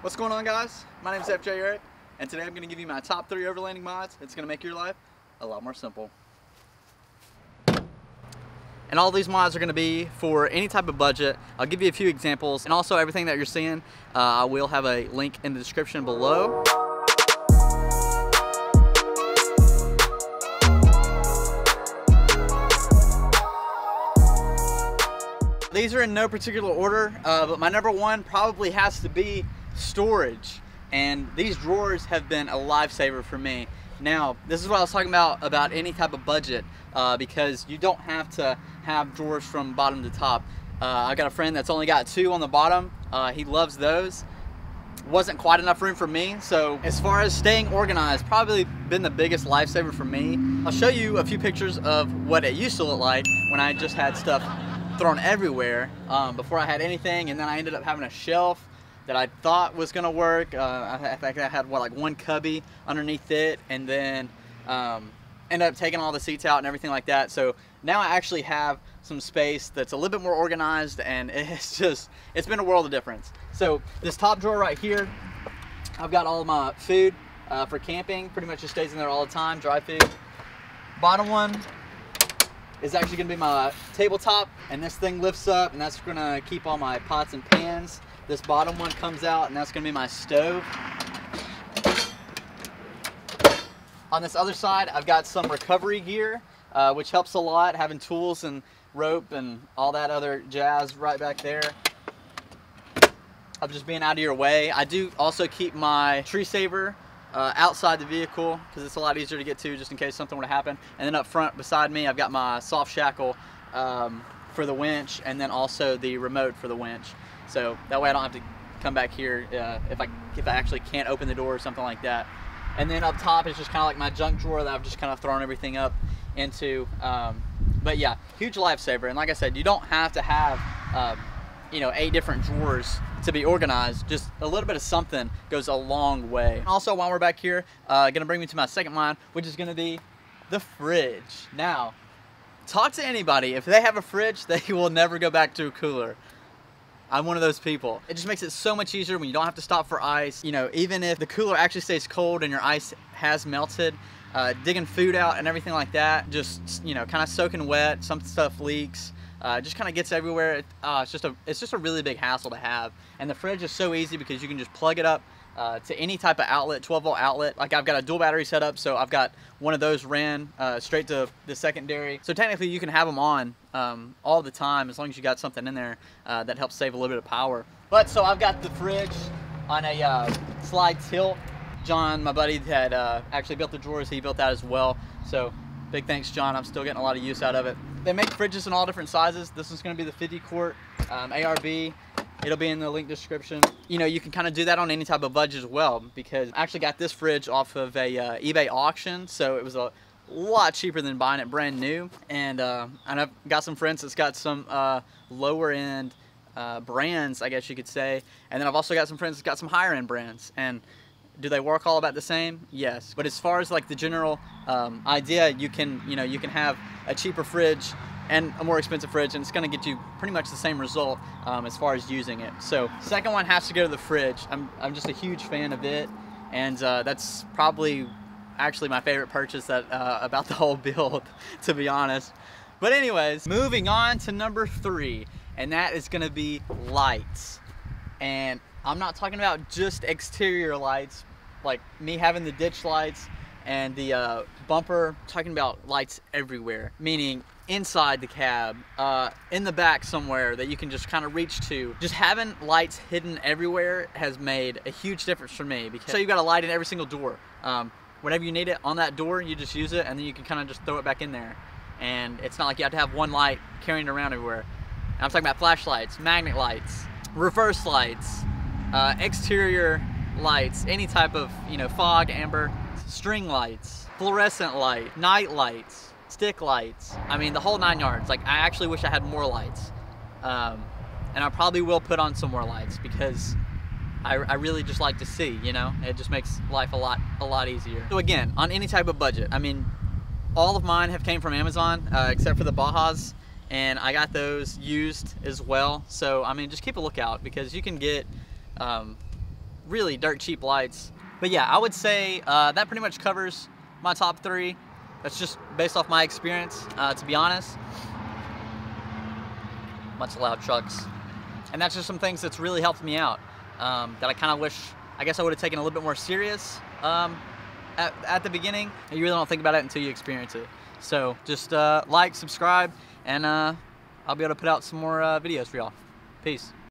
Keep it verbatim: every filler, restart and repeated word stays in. What's going on, guys? My name is F J Eric, and today I'm going to give you my top three overlanding mods. It's going to make your life a lot more simple. And all these mods are going to be for any type of budget. I'll give you a few examples, and also everything that you're seeing, uh, I will have a link in the description below. These are in no particular order, uh, but my number one probably has to be storage, and these drawers have been a lifesaver for me. Now, this is what I was talking about about any type of budget, uh, because you don't have to have drawers from bottom to top. uh, I got a friend that's only got two on the bottom. Uh, he loves those. Wasn't quite enough room for me, so as far as staying organized, probably been the biggest lifesaver for me. I'll show you a few pictures of what it used to look like when I just had stuff thrown everywhere, um, before I had anything, and then I ended up having a shelf that I thought was gonna work. Uh, I, I think I had what, like one cubby underneath it, and then um, ended up taking all the seats out and everything like that. So now I actually have some space that's a little bit more organized, and it's just, it's been a world of difference. So this top drawer right here, I've got all of my food uh, for camping, pretty much just stays in there all the time, dry food. Bottom one is actually gonna be my tabletop, and this thing lifts up, and that's gonna keep all my pots and pans. This bottom one comes out, and that's gonna be my stove. On this other side, I've got some recovery gear, uh, which helps a lot, having tools and rope and all that other jazz right back there. Of just being out of your way. I do also keep my tree saver uh, outside the vehicle, because it's a lot easier to get to just in case something were to happen. And then up front beside me, I've got my soft shackle um, for the winch, and then also the remote for the winch. So that way I don't have to come back here uh, if I if I actually can't open the door or something like that. And then up top is just kind of like my junk drawer that I've just kind of thrown everything up into. Um, but yeah, huge lifesaver. And like I said, you don't have to have um, you know, eight different drawers to be organized. Just a little bit of something goes a long way. Also, while we're back here, uh, gonna bring me to my second line, which is gonna be the fridge. Now, talk to anybody. If they have a fridge, they will never go back to a cooler. I'm one of those people. It just makes it so much easier when you don't have to stop for ice. You know, even if the cooler actually stays cold and your ice has melted, uh, digging food out and everything like that, just, you know, kind of soaking wet, some stuff leaks, uh, just kind of gets everywhere. It, uh, it's just a, it's just a really big hassle to have. And the fridge is so easy because you can just plug it up uh, to any type of outlet, twelve volt outlet. Like, I've got a dual battery set up, so I've got one of those ran uh, straight to the secondary. So technically you can have them on um, all the time, as long as you got something in there uh, that helps save a little bit of power. But so I've got the fridge on a uh, slide tilt. John, my buddy, had uh, actually built the drawers. He built that as well. So big thanks, John. I'm still getting a lot of use out of it. They make fridges in all different sizes. This is gonna be the fifty quart um, A R B. It'll be in the link description. You know, you can kind of do that on any type of budget as well, because I actually got this fridge off of a uh, eBay auction, so it was a lot cheaper than buying it brand new. And, uh, and I've got some friends that's got some uh, lower end uh, brands, I guess you could say. And then I've also got some friends that's got some higher end brands. And do they work all about the same? Yes. But as far as like the general um, idea, you can, you know, you can have a cheaper fridge and a more expensive fridge, and it's gonna get you pretty much the same result um, as far as using it. So second one has to go to the fridge. I'm, I'm just a huge fan of it, and uh, that's probably actually my favorite purchase that uh, about the whole build, to be honest. But anyways, moving on to number three, and that is gonna be lights. And I'm not talking about just exterior lights, like me having the ditch lights and the uh, bumper. I'm talking about lights everywhere, meaning inside the cab, uh, in the back somewhere that you can just kind of reach to. Just having lights hidden everywhere has made a huge difference for me. Because, so you've got a light in every single door. Um, whenever you need it on that door, you just use it, and then you can kind of just throw it back in there. And it's not like you have to have one light carrying it around everywhere. And I'm talking about flashlights, magnet lights, reverse lights, uh, exterior lights, any type of, you know, fog, amber, string lights, fluorescent light, night lights, stick lights. I mean, the whole nine yards. Like, I actually wish I had more lights. Um, and I probably will put on some more lights because I, I really just like to see, you know? It just makes life a lot a lot easier. So again, on any type of budget, I mean, all of mine have came from Amazon, uh, except for the Bajas, and I got those used as well. So, I mean, just keep a lookout because you can get um, really dirt cheap lights. But yeah, I would say uh, that pretty much covers my top three. That's just based off my experience, uh, to be honest. Much loud trucks. And that's just some things that's really helped me out, um, that I kind of wish, I guess I would have taken a little bit more serious um, at, at the beginning. You really don't think about it until you experience it. So just uh, like, subscribe, and uh, I'll be able to put out some more uh, videos for y'all. Peace.